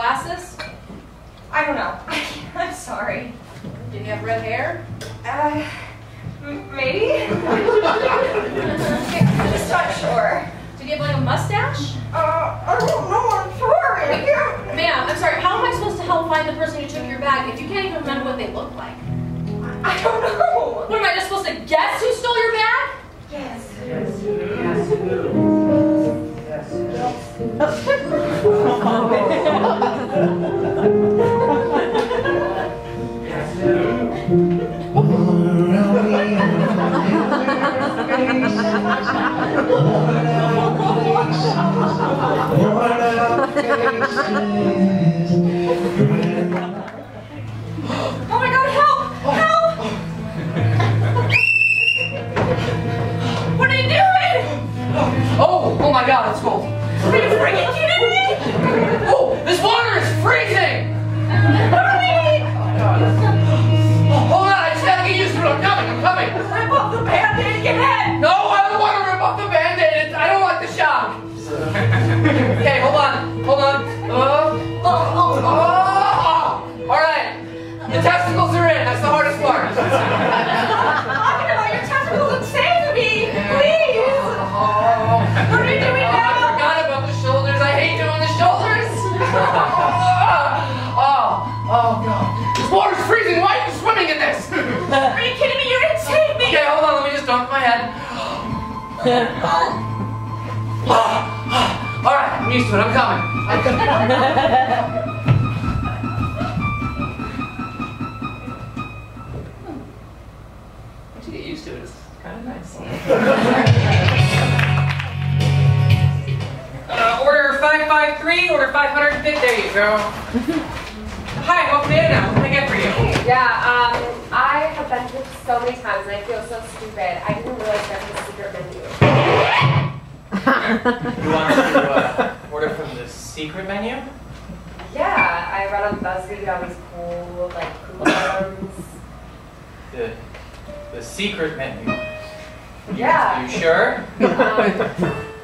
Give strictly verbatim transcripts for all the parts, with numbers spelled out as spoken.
glasses? I don't know. I can't, I'm sorry. Did he have red hair? Uh, maybe? I'm just not sure. Did he have like a mustache? Uh, I don't know, I'm sorry. Ma'am, I'm sorry, how am I supposed to help find the person who took your bag if you can't even remember what they look like? I don't know. What, am I just supposed to guess who stole your bag? Yes. Yes. Yes. Yes. Yes. Oh my God, help! Help! What are you doing? Oh, oh my God, it's cold. Are you freaking kidding me? Oh, this water is freezing! Hurry! Oh, hold on, I just gotta get used to it. I'm coming, I'm coming. Rip off the band-aid and get hit! No, I don't want to rip off the band-aid. I don't like the shock. Okay, hold on, hold on. Oh, oh, oh, oh. All right, the testicles are in. That's the hardest part. I'm talking about your testicles and save me, please. Oh. What are we doing now? I forgot about the shoulders. I hate doing the shoulders. Oh, oh, oh God. This water's freezing. Why are you swimming in this? Are you kidding me? You're gonna save me. Okay, hold on. Let me just dunk my head. Oh. Alright, I'm used to it. I'm coming. I'm coming. Once you get used to it, it's kind of nice. uh, order five five three, order five hundred fifty. There you go. Hi, welcome in now. What can I get for you? Yeah, um, I have been here so many times and I feel so stupid. I didn't realize that's the secret menu. You want to uh, order from the secret menu? Yeah, I read on BuzzFeed all these cool, like, coupons. The, the secret menu? Yeah. Are you sure? Um,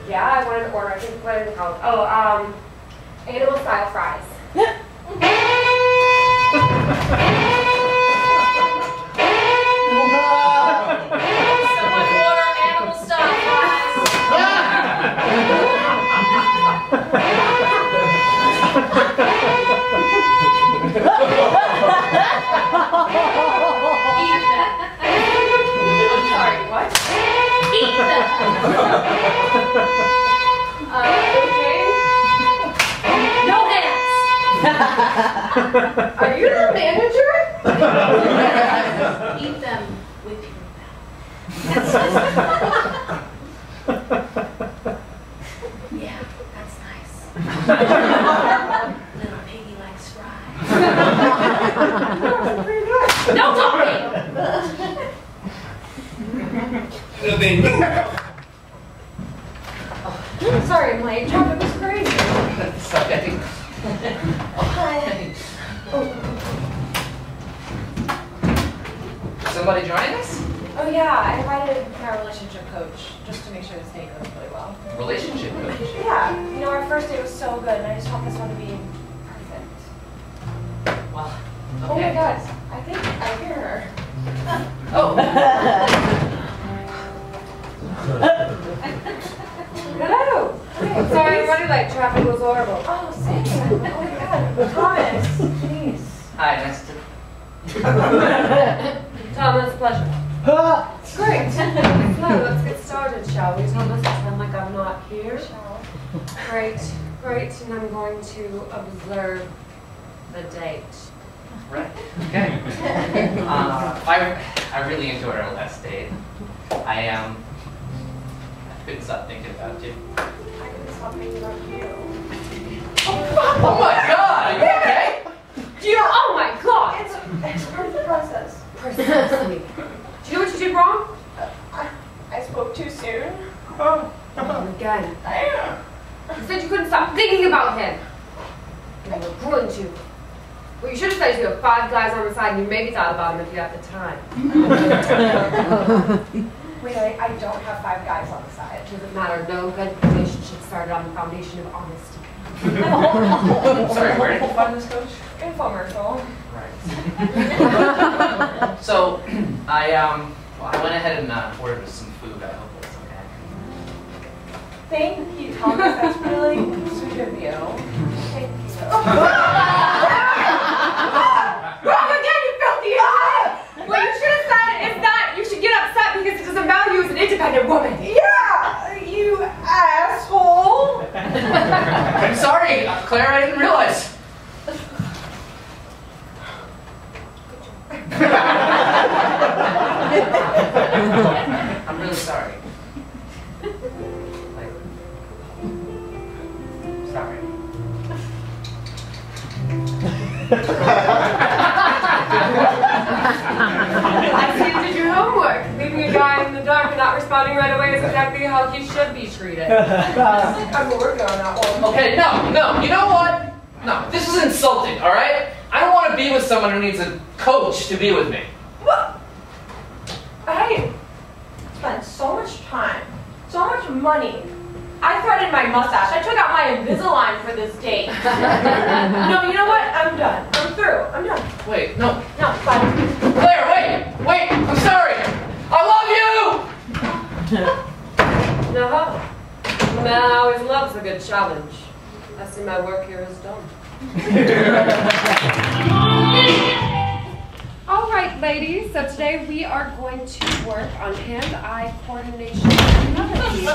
yeah, I wanted to order, I think, what is it called? Oh, um, animal style fries. Someone order animal style fries. Are you the manager? Eat them with your mouth. Yeah, that's nice. Little piggy likes fries. No talking! Oh, sorry, I'm late. Traffic was crazy. That's okay. Hi. Oh. Somebody joining us? Oh yeah, I invited our relationship coach just to make sure this day goes really well. Relationship coach? Yeah. You know, our first day was so good, and I just want this one to be perfect. Wow. Okay. Oh my God, I think I hear her. Oh. Hello. Okay, sorry, I'm running late. Traffic was horrible. Oh, Sam. Oh my God, Thomas. Jeez. Hi, nice to. Thomas, pleasure. Great. Well, let's get started, shall we? Don't listen to them like I'm not here. Shall we? Great, great. And I'm going to observe the date. Right. Okay. uh, I I really enjoyed our last date. I am. Um, couldn't stop thinking about you. I couldn't stop thinking about you. Oh, oh my God! Are you okay? Do you know, oh my God! It's a, it's part of the process. Precisely. Do you know what you did wrong? Uh, I, I spoke too soon. Oh, oh my God. You said you couldn't stop thinking about him. And you were ruined you. Well, you should have said you have five guys on the side and you maybe thought about him if you had the time. when I, I don't have five guys on the side. It doesn't matter. No good relationship started on the foundation of honesty. Sorry, where did you find this, Coach? Infomercial. Right. So I um well, I went ahead and uh, ordered some food. I hope it's okay. Thank you, Thomas. That's really sweet of you. Thank you. What you should have said is that you should get upset because it doesn't value you as an independent woman. Yeah, you asshole. I'm sorry, Claire, I didn't realize. I'm really sorry. Responding right away is exactly how he should be treated. I'm working on that one. Okay, no, no, you know what? No, this is insulting, all right? I don't want to be with someone who needs a coach to be with me. Well, I spent so much time, so much money. I threaded my mustache. I took out my Invisalign for this date. No, you know what? I'm done. I'm through. I'm done. Wait, no. No, bye. Claire, wait, wait, I'm sorry. I love you! No. Man, I always loves a good challenge. I see my work here is done. All right, ladies. So today we are going to work on hand-eye coordination and anatomy.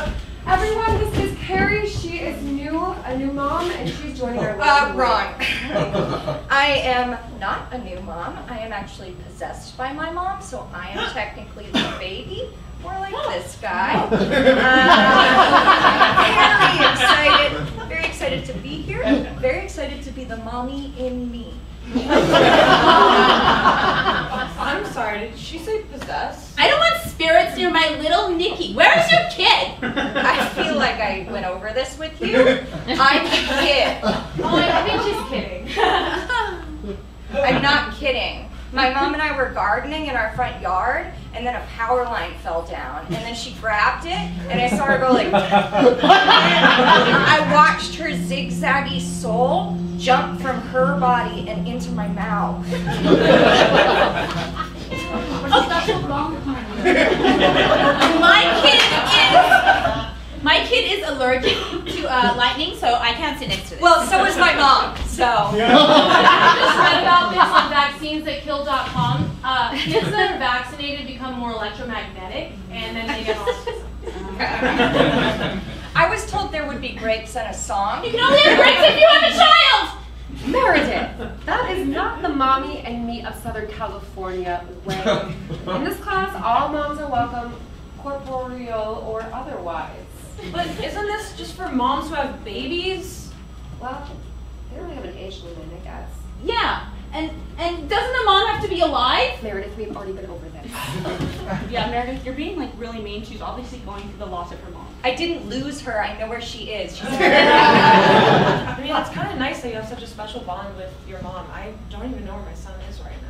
Everyone, this is Carrie. She is new, a new mom, and she's joining our lesson. Uh, wrong. I am not a new mom. I am actually possessed by my mom, so I am technically the baby. More like this guy. Um, very excited, very excited to be here. Very excited to be the mommy in me. I'm sorry, did she say possess? I don't want spirits near my little Nikki. Where's your kid? I feel like I went over this with you. I'm the kid. Oh, I think she's kidding. I'm not kidding. My mom and I were gardening in our front yard, and then a power line fell down, and then she grabbed it, and I saw her go like, and I watched her zigzaggy soul jump from her body and into my mouth. My kid is, my kid is allergic to uh, lightning, so I can't sit next to this. Well, so is my mom. So, I just read about this on vaccines at kill dot com. Uh, kids that are vaccinated become more electromagnetic, and then they get autism. I was told there would be grapes and a song. You can only have grapes if you have a child! Meredith, that is not the mommy and me of Southern California way. In this class, all moms are welcome, corporeal or otherwise. But isn't this just for moms who have babies? Well, they don't have an age limit, I guess. Yeah, and and doesn't a mom have to be alive? Meredith, we've already been over this. Yeah, Meredith, you're being like really mean. She's obviously going through the loss of her mom. I didn't lose her. I know where she is. She's I mean, it's kind of nice that you have such a special bond with your mom. I don't even know where my son is right now.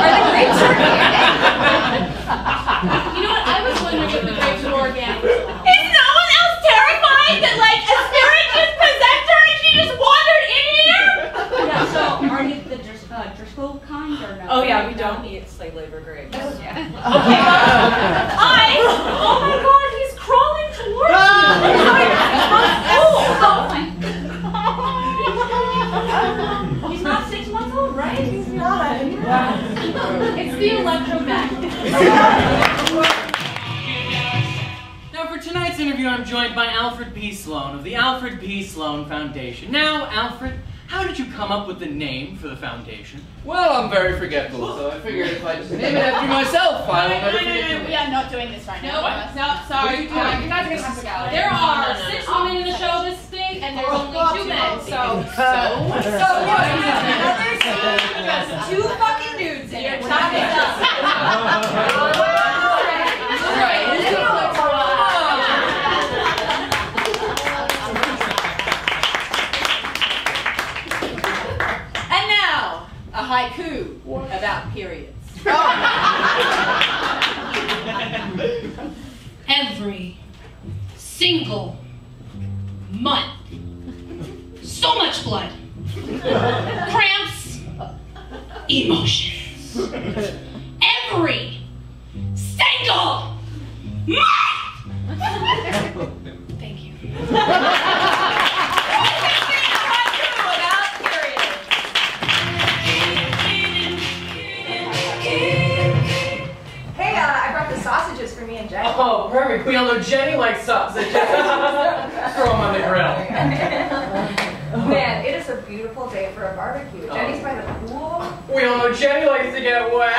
Are the grapes organic? You know what? I was wondering if the grapes were organic as well. Is no one else terrified that like a spirit is possessed her and she just wandered in here? Yeah, so are you the uh, Driscoll kind or no? Oh yeah, we don't eat slave labor grapes. Oh, yeah. Okay. I, oh my god, he's crawling towards you. Oh my god. He's not six months old, right? He's not. Yeah. It's the electromagnet. For tonight's interview, I'm joined by Alfred P. Sloan of the Alfred P. Sloan Foundation. Now, Alfred, how did you come up with the name for the foundation? Well, I'm very forgetful, so I figured if I just name it after myself, I will never forget. No, no, we are not doing this right now. No, no, sorry. You uh, you're not doing this. There are six women in the show this thing, and there's only two men, so... So? So what? Another scene, just two fucking dudes, and you're chopping up. Haiku about periods. Oh. every single month. So much blood, cramps, emotions. Every single month! Thank you. Oh, perfect. We all know Jenny likes sausages. Throw them on the grill. Man, it is a beautiful day for a barbecue. Jenny's by the pool. We all know Jenny likes to get wet.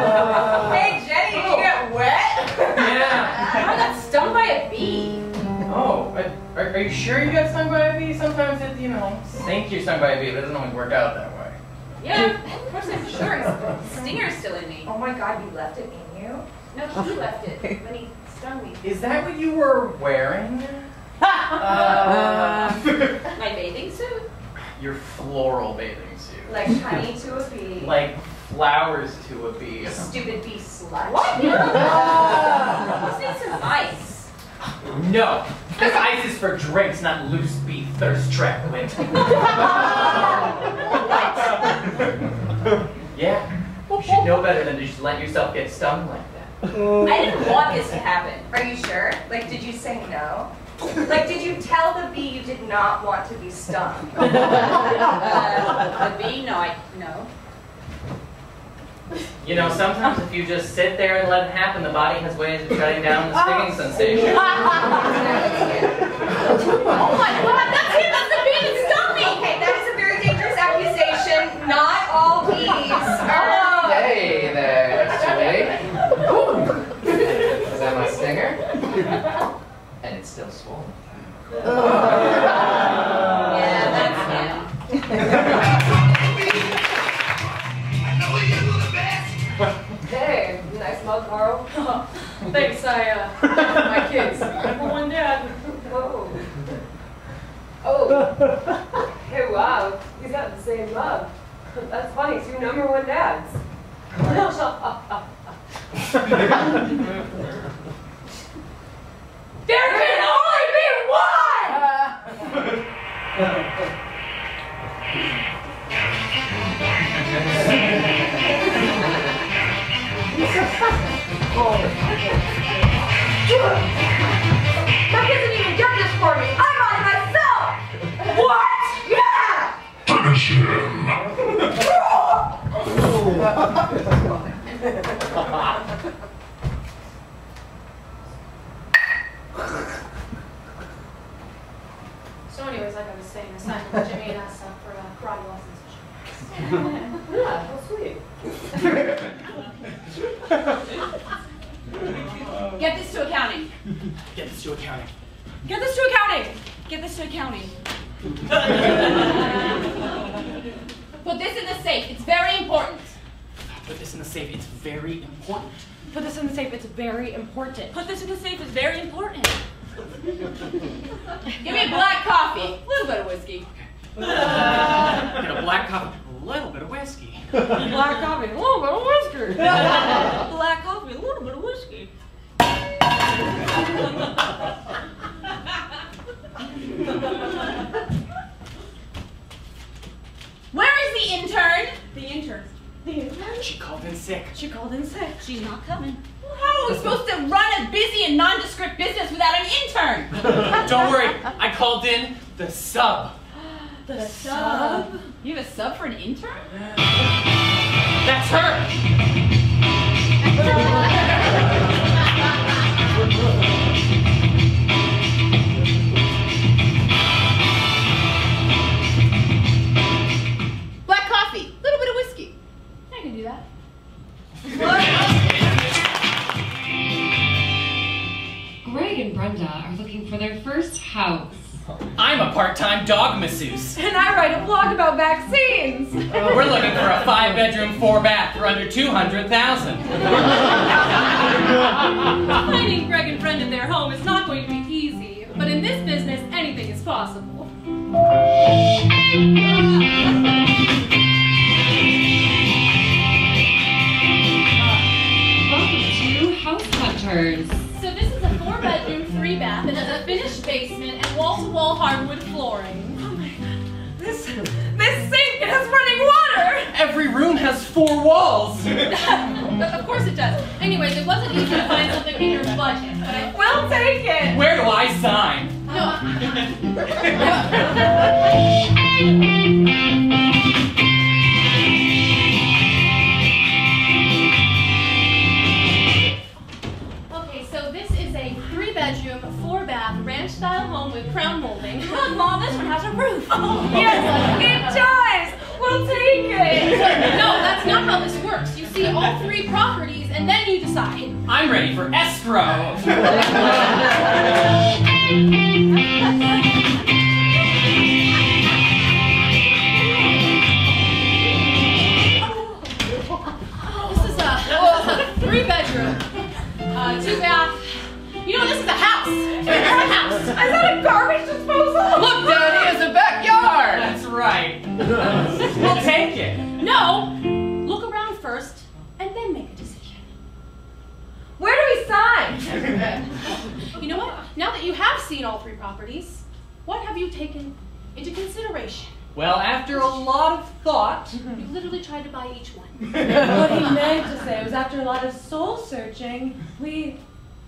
uh, hey, Jenny, did oh. you get wet? Yeah. I got stung by a bee. Oh, are, are you sure you got stung by a bee? Sometimes it, you know, think you're stung by a bee, but it doesn't always work out that way. Yeah, of course I'm sure. Stinger's still in me. Oh my God, you left it in you? No, he left it when he stung me. Is that what you were wearing? uh, my bathing suit? Your floral bathing suit. Like honey to a bee. Like flowers to a bee. Stupid bee slut. What? No. Let's need some ice. No. This ice is for drinks, not loose bee thirst trap lint. Yeah. You should know better than to just let yourself get stung like that. I didn't want this to happen. Are you sure? Like, did you say no? Like, did you tell the bee you did not want to be stung? uh, the bee? No, I... no. You know, sometimes if you just sit there and let it happen, the body has ways of shutting down the stinging sensation. Oh my God, that's him! That's the bee that stung me! Okay, that is a very dangerous accusation. Not all bees are... Hey there, sweetie. Is that my stinger? And it's still swollen. Yeah, that's him. I know you do the best! Hey, nice mug, Carl. Thanks, I, uh, my kids. Mom and Dad. Whoa. Oh. Hey, wow. He's got the same mug. That's funny, two number one dads. There can only be one! That doesn't even do this for me! I'm on myself! What? Yeah! Finish him! So anyways, like I was saying, I signed with Jimmy and asked for a karate lesson session. Yeah, how sweet. Get this to accounting. Get this to accounting. Get this to accounting. Get this to accounting. Put this in the safe. It's very important. Put this in the safe. It's very important. Put this in the safe, it's very important. Put this in the safe, it's very important. Give me a black coffee, a little bit of whiskey. Uh, Get a black coffee, a little bit of whiskey. Black coffee, a little bit of whiskey. Black coffee, a little bit of whiskey. Where is the intern? The intern. She called in sick. She called in sick. She's not coming. Well, how are we supposed to run a busy and nondescript business without an intern? Don't worry. I called in the sub. The, the sub? sub? You have a sub for an intern? That's her. Greg and Brenda are looking for their first house. I'm a part-time dog masseuse. And I write a blog about vaccines. Oh. We're looking for a five-bedroom, four-bath for under two hundred thousand dollars. Finding Greg and Brenda their home is not going to be easy, but in this business, anything is possible. Welcome to House Hunters. So free bath and has a finished basement and wall-to-wall hardwood flooring. Oh my god. This, this sink has running water! Every room has four walls! Of course it does. Anyways, it wasn't easy to find something in your budget, but I will take it! Where do I sign? No. Ranch-style home with crown molding. Look, Mom, this one has a roof. Oh, yes, it does. We'll take it. No, that's not how this works. You see all three properties, and then you decide. I'm ready for escrow. oh, this is a, oh, a three-bedroom, uh, two-bath. You know, this is a house. It's a house. Is that a garbage disposal? Look, Daddy, it's a backyard. That's right. We'll take it. No. Look around first, and then make a decision. Where do we sign? You know what? Now that you have seen all three properties, what have you taken into consideration? Well, after a lot of thought... You literally tried to buy each one. What he meant to say was after a lot of soul-searching, we...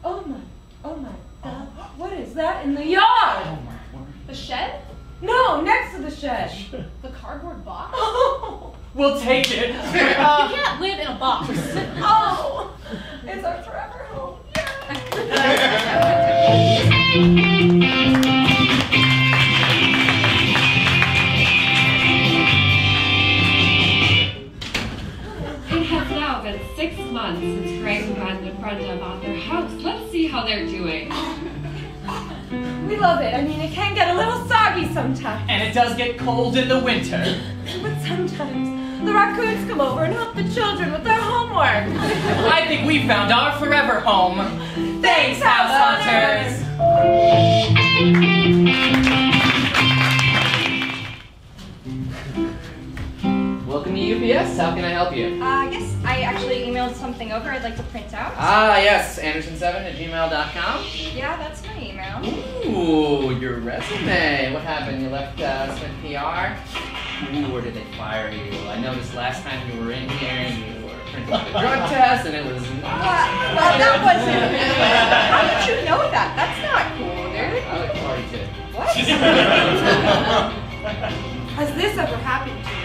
Oh my... Oh my god, what is that in the yard? Oh my word. The shed? No, next to the shed. The cardboard box? Oh. We'll take it. Uh, you can't live in a box. Oh, it's our forever home. It has now been six months since Greg and Brenda bought their house. How they're doing. We love it. I mean, it can get a little soggy sometimes. And it does get cold in the winter. But sometimes the raccoons come over and help the children with their homework. I think we found our forever home. Thanks, House Hunters! Welcome to U P S. How can I help you? Uh, yes. I actually emailed something over I'd like to print out. Ah, yes, anderson seven at gmail dot com. Yeah, that's my email. Ooh, your resume. What happened? You left uh, Smith P R? Ooh, where did they fire you? I noticed last time you were in here and you were printing the drug test and it was... Uh, well, that wasn't... How did you know that? That's not cool, dude. I look forward to it. What? Has this ever happened to you?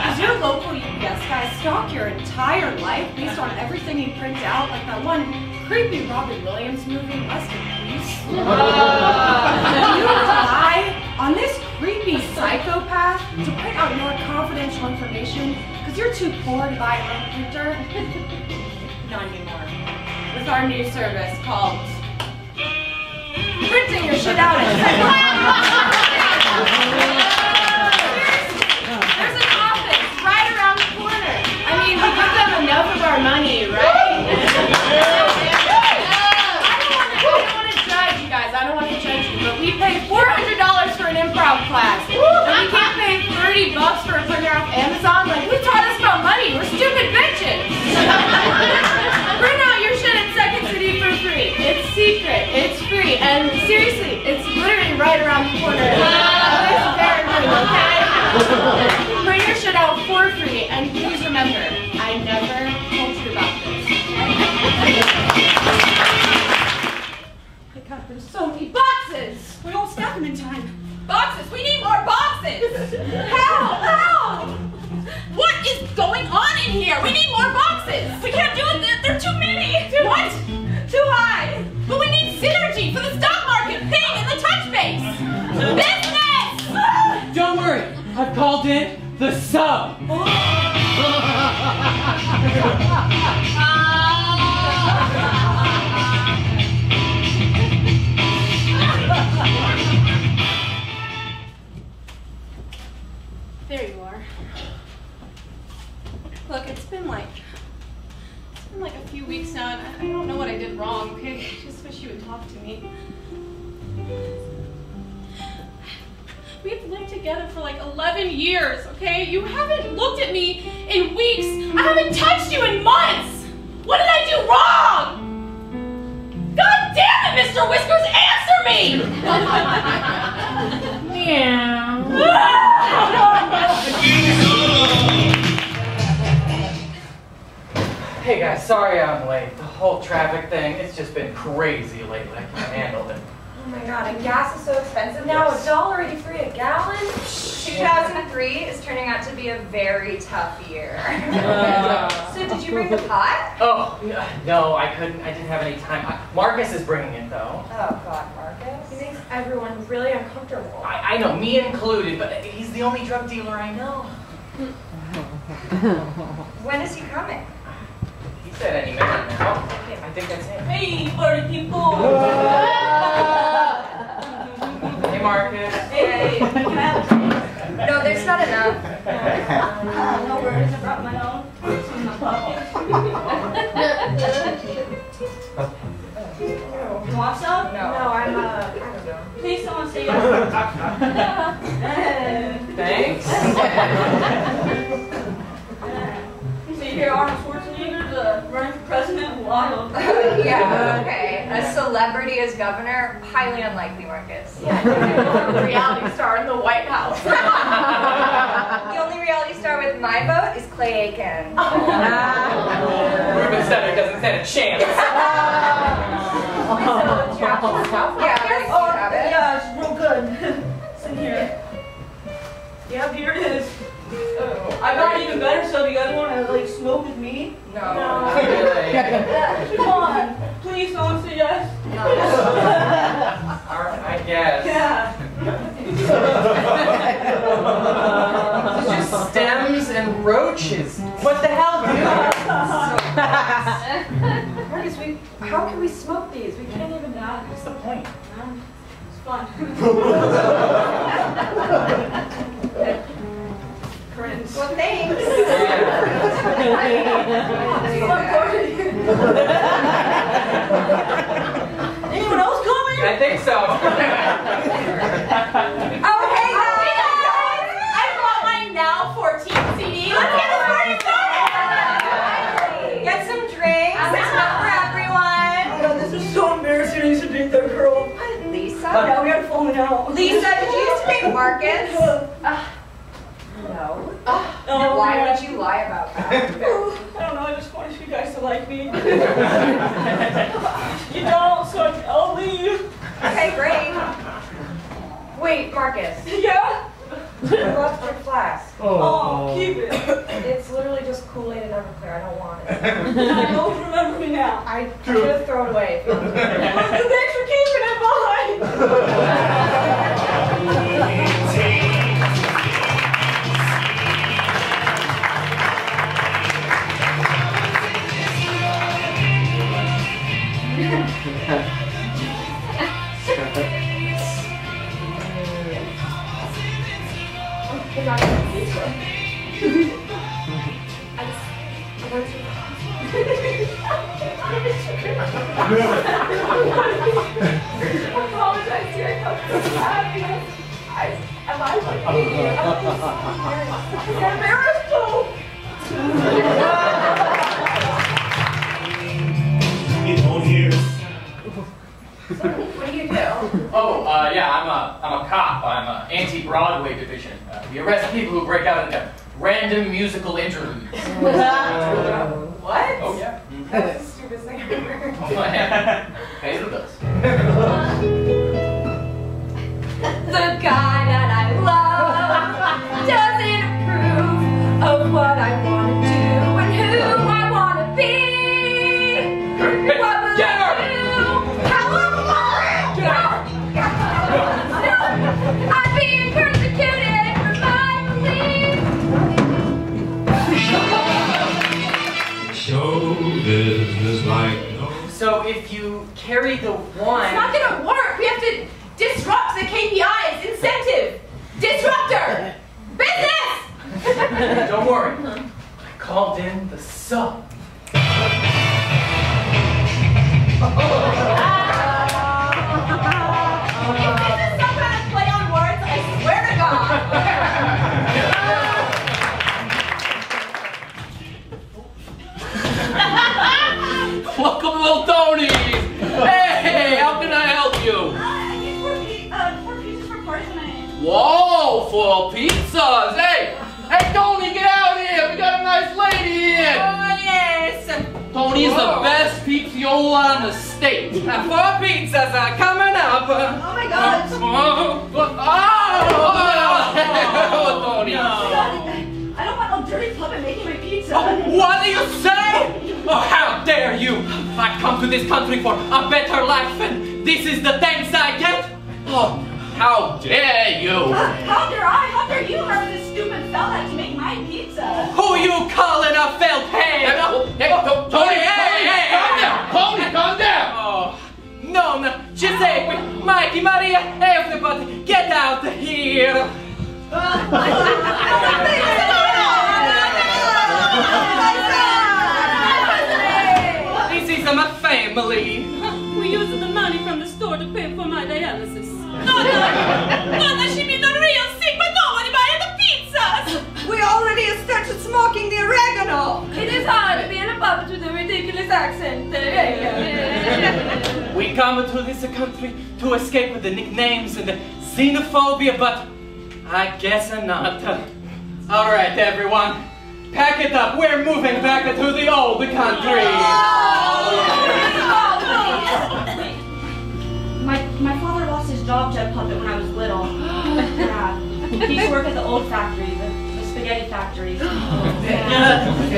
Does your local U P S guy stalk your entire life based on everything he prints out, like that one creepy Robin Williams movie, Rest in Peace? You rely on this creepy psychopath to print out your confidential information because you're too poor to buy your own printer? Not anymore. With our new service called Printing Your Shit Out at Second. There's an office right around the corner. I mean, we give them enough of our money, right? I don't want to, I don't want to judge you guys. I don't want to judge you, but we pay four hundred dollars for an improv class. And we can't pay thirty bucks for a printer off Amazon. Like, who taught us about money? We're stupid bitches. Print out your shit at Second City for free. It's secret. It's free. And seriously, it's literally right around the corner. Okay? Bring your shit out for free, and please remember, I never told you about this. Oh my god, there's so many boxes! We won't stack them in time. Boxes! We need more boxes! How? How? What is going on in here? We need more boxes! We can't do it, there are too many! What? Too high! But we need synergy for the stock market thing and the touch base! Business! Don't worry, I've called in the sub. Oh. There you are. Look, it's been like it's been like a few weeks now, and I don't know what I did wrong. Okay, I just wish you would talk to me. We've lived together for like eleven years, okay? You haven't looked at me in weeks. I haven't touched you in months. What did I do wrong? God damn it! it, Mister Whiskers, answer me! Hey guys, sorry I'm late. The whole traffic thing, it's just been crazy lately. I can't handle it. Oh my god, and gas is so expensive now. Yes. a dollar eighty-three a gallon? two thousand three is turning out to be a very tough year. Uh, so did you bring the pot? Oh, no, I couldn't. I didn't have any time. Marcus is bringing it, though. Oh god, Marcus. He makes everyone really uncomfortable. I, I know, me included, but he's the only drug dealer I know. When is he coming? He said any minute now. Okay, I think that's it. Hey, party people! Marcus. Hey, hey, hey. No, there's not enough. Uh, no worries, I brought my own. You want some? No. No, I'm, uh, I don't know. Please, someone say yes. Thanks. So you hear Arnold Schwarzenegger's uh, running for president? Wild. Yeah, okay. A celebrity as governor? Highly unlikely, Marcus. Yeah, you're a reality star in the White House. The only reality star with my vote is Clay Aiken. Oh. Uh, Ruben Sutter doesn't stand a chance. Uh, so, do you have this stuff? Yeah, like, oh, you have it? Yeah, it's real good. It's in here. Yep, here it is. Oh, I got even better stuff. You guys want to like smoke with me? No. No. Really? Come on. Please, someone say yes. No. Alright, I guess. Yeah. It's just stems and roaches. What the hell, dude? So Marcus, we, how can we smoke these? We can't even not. What's the point? No. It's fun. Well, thanks. Anyone else coming? I think so. Oh, hey guys! Hey guys! I brought my Now fourteen C D. Let's get this party started! Get some drinks. It's not for everyone. Oh no, this is so embarrassing. I used to date that girl. What, Lisa? Oh no, we gotta phone it out. Lisa, did you used to date Marcus? Uh, No. Oh, no. Why no. would you lie about that? I don't know, I just wanted you guys to like me. You don't, so I'll leave. Okay, great. Wait, Marcus. Yeah? I lost my flask. Oh, oh, keep it. It's literally just Kool-Aid and Everclear. I don't want it. I don't remember me now. I should have thrown it away. Thanks for keeping it behind. I got some pizza. I just, I got some pizza. I apologize here, I felt so bad because I, I lied like me. I'm embarrassed. I'm embarrassed. So, what do you do? Oh, uh, yeah, I'm a, I'm a cop. I'm an anti-Broadway division. We arrest people who break out into random musical interludes. uh, what? Oh, yeah. Mm-hmm. That's the stupidest thing I've ever heard. Oh, man. Hated us. The guy that I love doesn't approve of what I want to do and who I want to be. What will Get I her. do? How will I do? No! I've been persecuted! So if you carry the one... It's not gonna work! We have to disrupt the K P Is! Incentive! Disruptor! Business! Don't worry. I called in the sub. Welcome, Little Tony! Hey, how can Whoa, for pizzas. Hey, hey, Tony, get out of here. We got a nice lady in. Oh, yes. Tony's Whoa. the best pizziola in the state. Now, four pizzas are coming up. Oh, my God. Oh, oh, oh, oh Tony. No. I don't want no dirty puppet making my pizza. Oh, what do you say? Oh, how dare you. I've come to this country for a better life, and this is the thanks I get? Oh. How dare you! Uh, how dare I? How dare you hire this stupid fella to make my pizza? Who you calling a felt head? Hey, no, hey, oh, Tony, Tony, hey, hey, calm hey, down! Tony, hey, calm down! Oh, no, no, Giuseppe, oh. Mikey, Maria, everybody, get out of here! Uh, this is my family. We're using the money from the store to pay for my dialysis. Nonna! Nonna, she made the real sick, but nobody buying the pizzas! We already started smoking the oregano! It is hard being a puppet with a ridiculous accent. We come to this country to escape with the nicknames and the xenophobia, but I guess not. Alright, everyone, pack it up. We're moving back to the old country! Oh, My, my father lost his job to a puppet when I was little. Yeah. He used to work at the old factory, the, the spaghetti factory. Yeah. And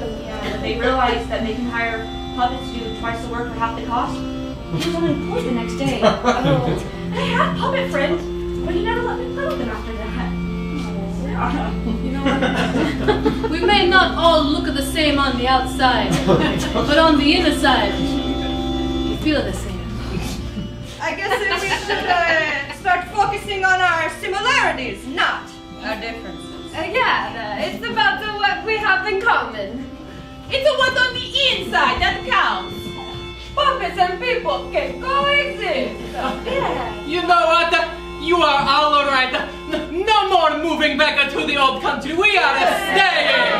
yeah, they realized that they can hire puppets to do twice the work for half the cost. He was unemployed the next day. Oh. And I had puppet friends, but he never let me play with them after that. You know what? We may not all look the same on the outside, but on the inner side, you feel the same. I guess we should uh, start focusing on our similarities, not our differences. Uh, yeah, uh, it's about the, what we have in common. It's the what on the inside that counts. Puppets and people can coexist. Uh, yeah. You know what? You are all right. No more moving back to the old country. We are staying.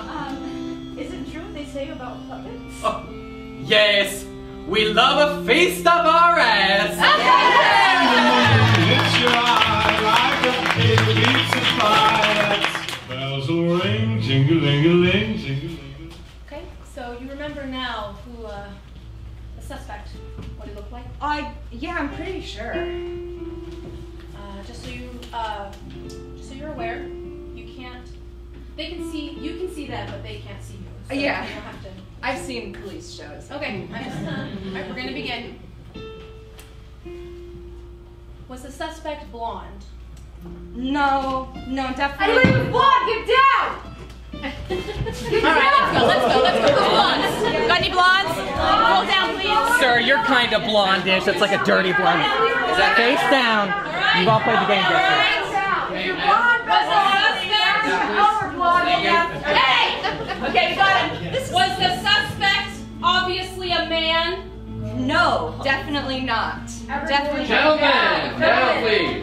Um, is it true they say about puppets? Oh, yes. We love a feast of our ass! Okay, so you remember now who, uh, the suspect, what he looked like? I, yeah, I'm pretty sure. Uh, just so you, uh, just so you're aware, you can't, they can see, you can see them, but they can't see you. So yeah. You don't have to. I've seen police shows. Okay, I'm just, uh, right, we're gonna begin. Was the suspect blonde? No, no, definitely. I believe it was blonde. Get down. All right, let's go. Let's go. Let's go. Blondes. Got any blondes? Roll down, please. Sir, you're kind of blondish. That's like a dirty blonde. Is that face right? down? Right. You've all played the game. Face down. You're blonde, but over blonde. Hey. Okay, we got him. This was the suspect obviously a man? No, definitely not. Everyone definitely not. Gentlemen, now please.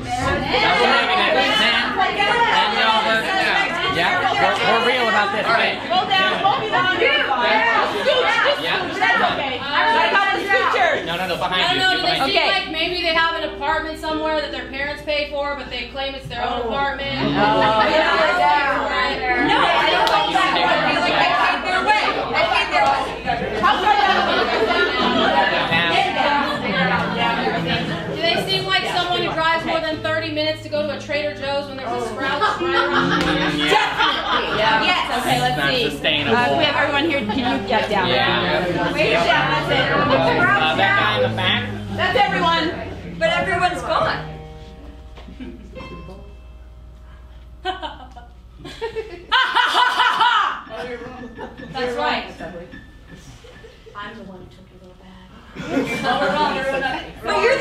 We're real about this. All right. Roll down. Roll me down. Yeah. No, no, no. Behind you. I don't know. Do they seem like maybe they have an apartment somewhere that their parents pay for, but they claim it's their own apartment? No. No, I don't like that. Do they seem like someone who drives more than thirty minutes to go to a Trader Joe's when there's a Sprouts? Definitely. Yeah. Yes. Okay, let's Not see. Sustainable. Uh, we have everyone here. Can you get down? Yeah. Down. Yeah. That's it. Uh, that guy in the back? That's everyone. But everyone's gone. That's right. I'm the one who took your little bag. But you're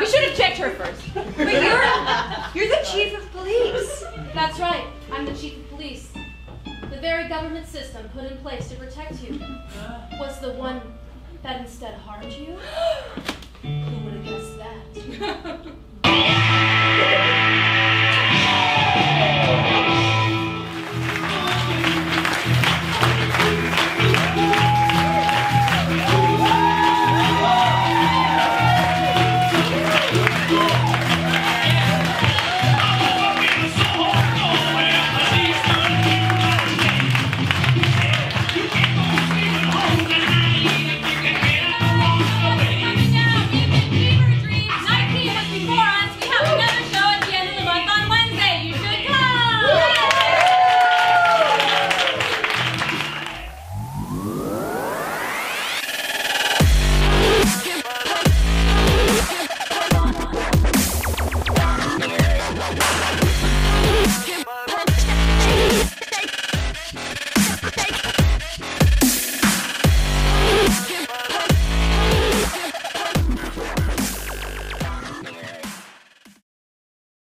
the chief. We should have checked her first. But you're, you're the chief of police. That's right. I'm the chief of police. The very government system put in place to protect you was the one that instead harmed you. Who would have guessed that?